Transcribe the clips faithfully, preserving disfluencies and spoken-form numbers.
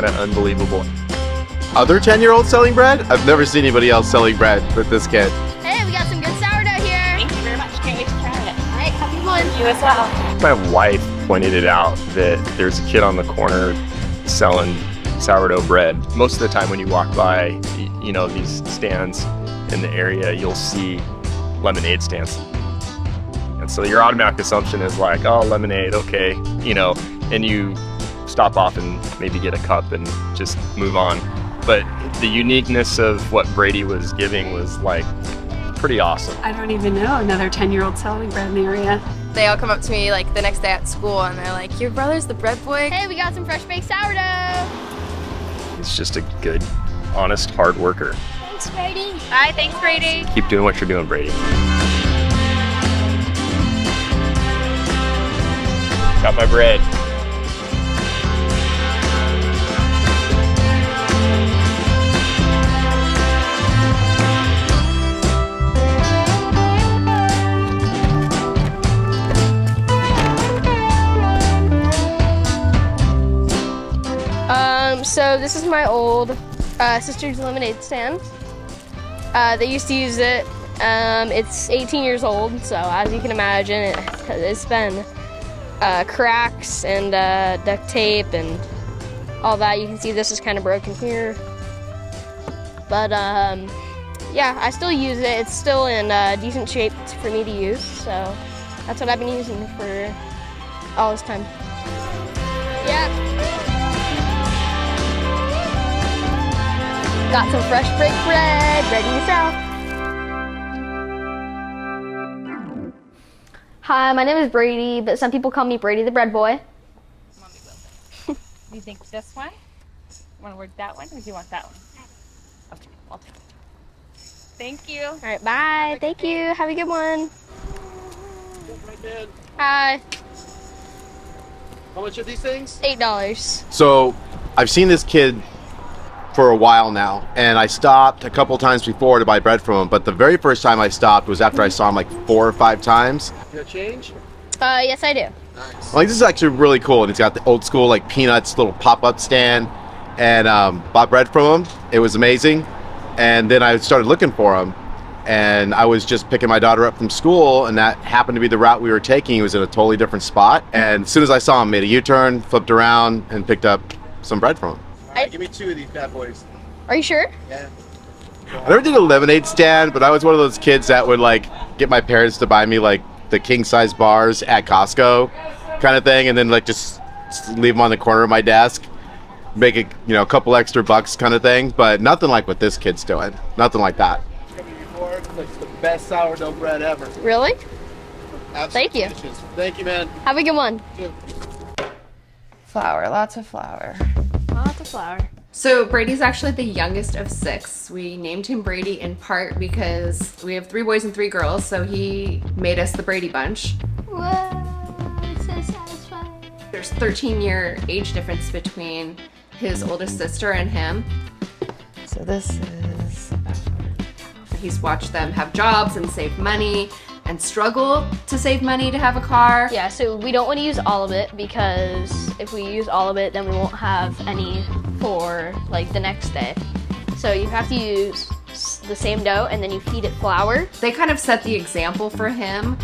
kind of unbelievable. Other ten-year-olds selling bread? I've never seen anybody else selling bread but this kid. Hey, we got some good sourdough here. Thank you very much. Can't wait to try it. All right, happy one. You as well. My wife pointed it out that there's a kid on the corner selling sourdough bread. Most of the time when you walk by, you know, these stands in the area, you'll see lemonade stands. And so your automatic assumption is like, oh, lemonade, okay, you know, and you stop off and maybe get a cup and just move on. But the uniqueness of what Brady was giving was like pretty awesome. I don't even know another ten-year-old selling bread in the area. They all come up to me like the next day at school and they're like, your brother's the bread boy. Hey, we got some fresh baked sourdough. He's just a good, honest, hard worker. Thanks, Brady. Bye, thanks, Brady. Keep doing what you're doing, Brady. Got my bread. Um, so this is my old uh, sister's lemonade stand. Uh, they used to use it. Um, it's eighteen years old, so as you can imagine, it, it's been Uh, cracks and uh, duct tape and all that. You can see this is kind of broken here, but um, yeah, I still use it. It's still in uh, decent shape for me to use, so that's what I've been using for all this time. Yeah. Got some fresh baked bread, ready to sell. Hi, my name is Brady, but some people call me Brady the Bread Boy. Mommy will. Do you think this one? You want to work that one, or do you want that one? Okay, I'll take it. Thank you. All right, bye. Thank you. Have a good one. Hi. How much are these things? Eight dollars. So, I've seen this kid for a while now, and I stopped a couple times before to buy bread from him, but the very first time I stopped was after I saw him like four or five times. You got change? Uh, yes I do. Nice. Like, this is actually really cool, and it's got the old school like Peanuts little pop-up stand, and um, bought bread from him. It was amazing, and then I started looking for him, and I was just picking my daughter up from school, and that happened to be the route we were taking. It was in a totally different spot, and as soon as I saw him, made a U-turn, flipped around, and picked up some bread from him. Right, give me two of these bad boys. Are you sure? Yeah. I never did a lemonade stand, but I was one of those kids that would like get my parents to buy me like the king size bars at Costco kind of thing, and then like just leave them on the corner of my desk, make it, you know, a couple extra bucks kind of thing, but nothing like what this kid's doing. Nothing like that. It's the best sourdough bread ever. Really? Absolutely. Thank you. Delicious. Thank you, man. Have a good one. Flour, lots of flour. Lots of flour. So Brady's actually the youngest of six. We named him Brady in part because we have three boys and three girls, so he made us the Brady Bunch. Whoa, it's so satisfying. There's thirteen year age difference between his oldest sister and him. So this is... He's watched them have jobs and save money and struggle to save money to have a car. Yeah, so we don't want to use all of it, because if we use all of it, then we won't have any for like the next day. So you have to use the same dough, and then you feed it flour. They kind of set the example for him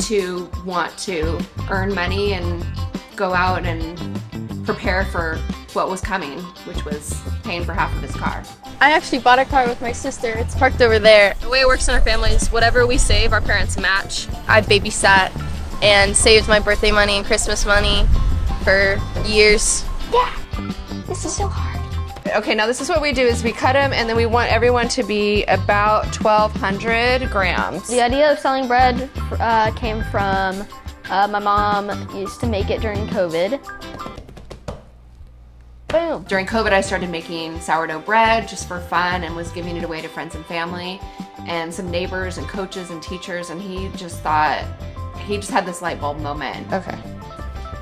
to want to earn money and go out and prepare for what was coming, which was paying for half of his car. I actually bought a car with my sister. It's parked over there. The way it works in our family is whatever we save, our parents match. I babysat and saved my birthday money and Christmas money for years. Yeah, this is so hard. Okay, now this is what we do, is we cut them, and then we want everyone to be about twelve hundred grams. The idea of selling bread uh, came from uh, my mom used to make it during COVID. Boom. During COVID, I started making sourdough bread just for fun and was giving it away to friends and family and some neighbors and coaches and teachers, and he just thought, he just had this light bulb moment. Okay,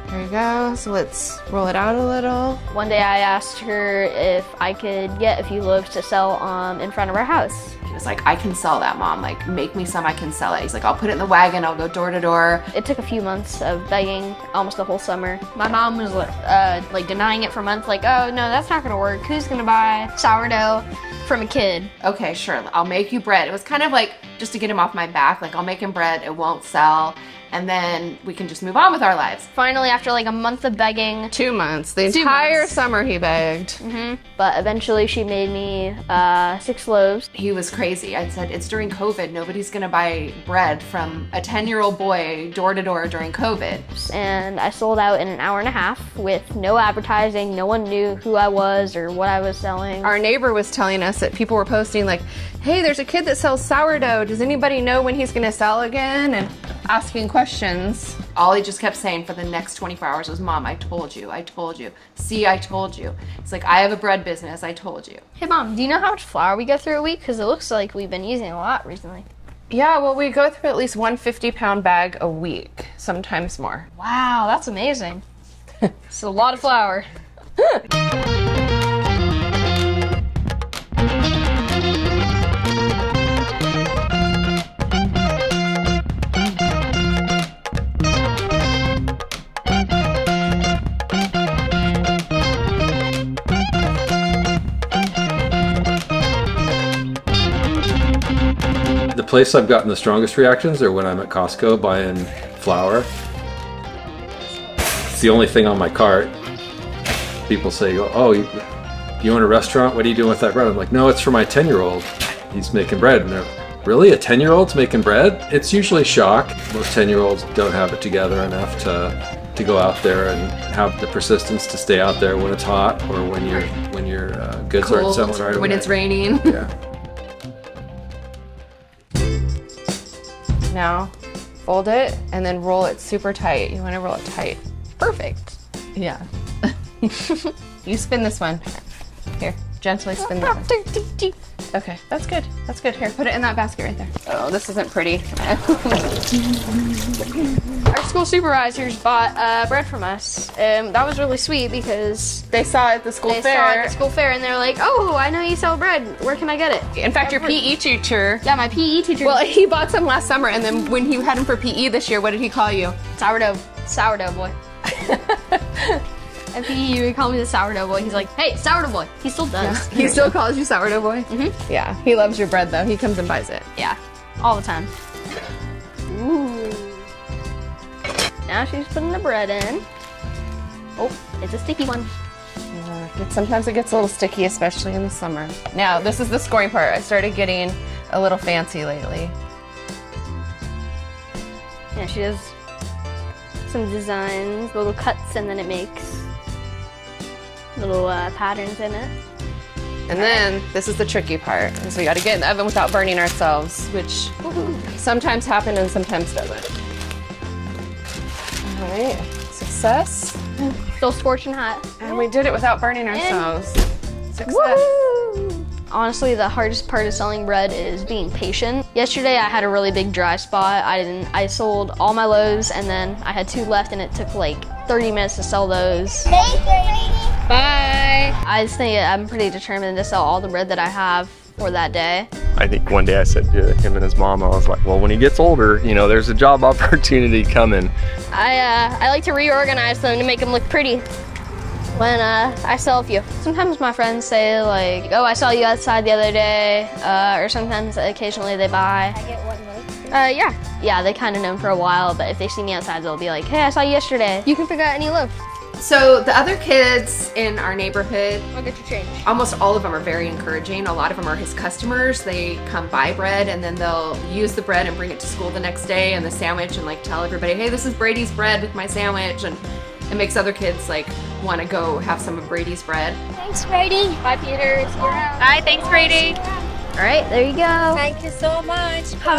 there you go. So let's roll it out a little. One day I asked her if I could get a few loaves to sell um, in front of our house. He was like, I can sell that, Mom. Like, make me some, I can sell it. He's like, I'll put it in the wagon, I'll go door to door. It took a few months of begging, almost the whole summer. My mom was uh, like denying it for months, like, oh no, that's not gonna work. Who's gonna buy sourdough from a kid? Okay, sure, I'll make you bread. It was kind of like, just to get him off my back, like, I'll make him bread, it won't sell, and then we can just move on with our lives. Finally, after like a month of begging. Two months, the two entire months. summer he begged. Mm-hmm. But eventually she made me uh, six loaves. He was crazy. I said, it's during COVID, nobody's gonna buy bread from a ten year old boy door to door during COVID. And I sold out in an hour and a half with no advertising, no one knew who I was or what I was selling. Our neighbor was telling us that people were posting like, hey, there's a kid that sells sourdough. Does anybody know when he's gonna sell again? And asking questions. All he just kept saying for the next twenty-four hours was, Mom, I told you, I told you. See, I told you. It's like, I have a bread business, I told you. Hey, Mom, do you know how much flour we go through a week? Because it looks like we've been using a lot recently. Yeah, well, we go through at least one fifty pound bag a week, sometimes more. Wow, that's amazing. It's a lot of flour. The place I've gotten the strongest reactions are when I'm at Costco buying flour. It's the only thing on my cart. People say, oh, you, you own a restaurant? What are you doing with that bread? I'm like, no, it's for my ten year old. He's making bread. And they're like, really? A ten year old's making bread? It's usually shock. Most ten year olds don't have it together enough to, to go out there and have the persistence to stay out there when it's hot or when, you're, when your uh, goods Cold, aren't selling right away. When it's raining. Yeah. Now, fold it and then roll it super tight. You want to roll it tight. Perfect. Yeah. You spin this one. Here, gently spin that one. Okay, that's good. That's good. Here, put it in that basket right there. Oh, this isn't pretty. Our school supervisors bought uh, bread from us. Um, that was really sweet because they saw it at the school they fair. They saw it at the school fair and they're like, oh, I know you sell bread. Where can I get it? In fact, your P E teacher. Yeah, my P E teacher. Well, he bought some last summer, and then when he had him for P E this year, what did he call you? Sourdough. Sourdough boy. At P E, he called me the sourdough boy. He's like, hey, sourdough boy. He still does. Yeah. He still calls you sourdough boy? Mm-hmm. Yeah, he loves your bread, though. He comes and buys it. Yeah, all the time. Ooh. Now she's putting the bread in. Oh, it's a sticky one. Yeah, sometimes it gets a little sticky, especially in the summer. Now, this is the scoring part. I started getting a little fancy lately. Yeah, she does some designs, little cuts, and then it makes little uh, patterns in it. And then this is the tricky part, because we got to get in the oven without burning ourselves, which Ooh. sometimes happens and sometimes doesn't. All right, success. Still scorching hot. And we did it without burning ourselves. And success. Woo! Honestly, the hardest part of selling bread is being patient. Yesterday, I had a really big dry spot. I didn't. I sold all my loaves, and then I had two left, and it took like thirty minutes to sell those. Thank you, Brady. Bye. I just think I'm pretty determined to sell all the bread that I have for that day. I think one day I said to him and his mom, I was like, well, when he gets older, you know, there's a job opportunity coming. I uh, I like to reorganize them to make them look pretty. When uh, I sell a few. Sometimes my friends say like, oh, I saw you outside the other day, uh, or sometimes occasionally they buy. Can I get one loaf? Uh, yeah. Yeah, they kind of know for a while, but if they see me outside, they'll be like, hey, I saw you yesterday. You can pick out any loaf. So the other kids in our neighborhood, I'll get your change. Almost all of them are very encouraging. A lot of them are his customers. They come buy bread and then they'll use the bread and bring it to school the next day and the sandwich and like tell everybody, hey, this is Brady's bread with my sandwich, and it makes other kids like want to go have some of Brady's bread. Thanks, Brady. Bye, Peter. It's your house. Bye, thanks, Brady. All right, there you go. Thank you so much. Bye.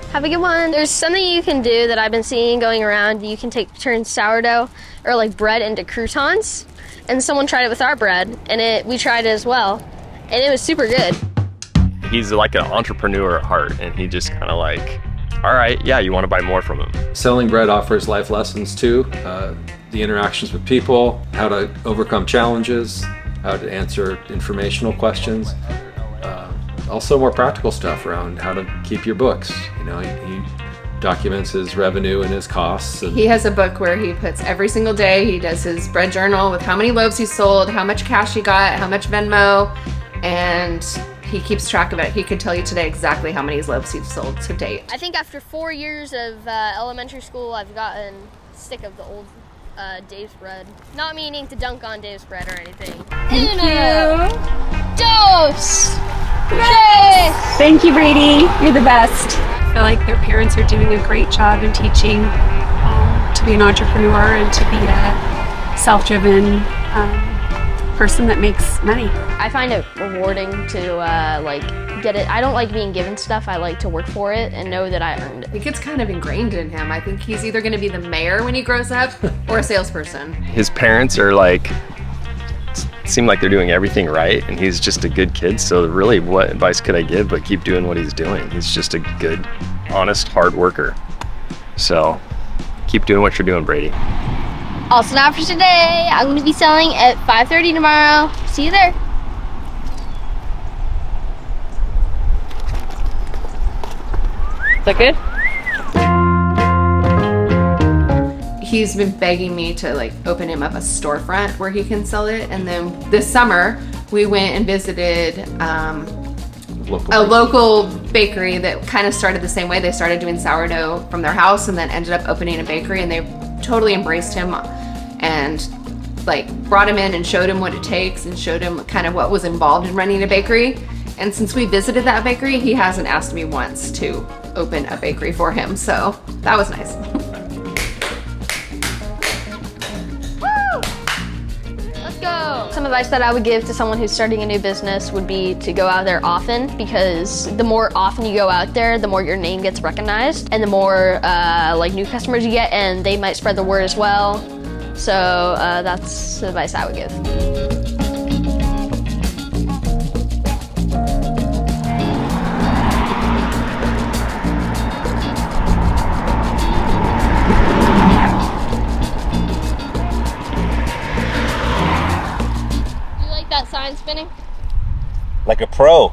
Have, have a good one. There's something you can do that I've been seeing going around. You can take turn sourdough or like bread into croutons, and someone tried it with our bread, and it we tried it as well, and it was super good. He's like an entrepreneur at heart, and he just kind of like, all right, yeah, you want to buy more from him. Selling bread offers life lessons too. Uh, the interactions with people, how to overcome challenges, how to answer informational questions. also more practical stuff around how to keep your books. You know, he, he documents his revenue and his costs. And he has a book where he puts every single day, he does his bread journal with how many loaves he sold, how much cash he got, how much Venmo, and he keeps track of it. He could tell you today exactly how many loaves he's sold to date. I think after four years of uh, elementary school, I've gotten sick of the old uh, Dave's bread. Not meaning to dunk on Dave's bread or anything. Thank Uno, you. Dos, tres. Thank you, Brady. You're the best. I feel like their parents are doing a great job in teaching um, to be an entrepreneur and to be a self-driven um, person that makes money. I find it rewarding to uh, like get it. I don't like being given stuff. I like to work for it and know that I earned it. It gets kind of ingrained in him. I think he's either going to be the mayor when he grows up or a salesperson. His parents are like, seem like they're doing everything right, and he's just a good kid. So really, what advice could I give but keep doing what he's doing? He's just a good, honest, hard worker. So keep doing what you're doing, Brady. All snap for today. I'm going to be selling at five thirty tomorrow. See you there. Is that good? He's been begging me to like open him up a storefront where he can sell it. And then this summer we went and visited um, local a local bakery that kind of started the same way. They started doing sourdough from their house and then ended up opening a bakery, and they totally embraced him and like brought him in and showed him what it takes and showed him kind of what was involved in running a bakery. And since we visited that bakery, he hasn't asked me once to open a bakery for him, so that was nice. Woo! Let's go! Some advice that I would give to someone who's starting a new business would be to go out there often, because the more often you go out there, the more your name gets recognized and the more uh, like new customers you get, and they might spread the word as well. So uh, that's the advice I would give. You like that sign spinning? Like a pro.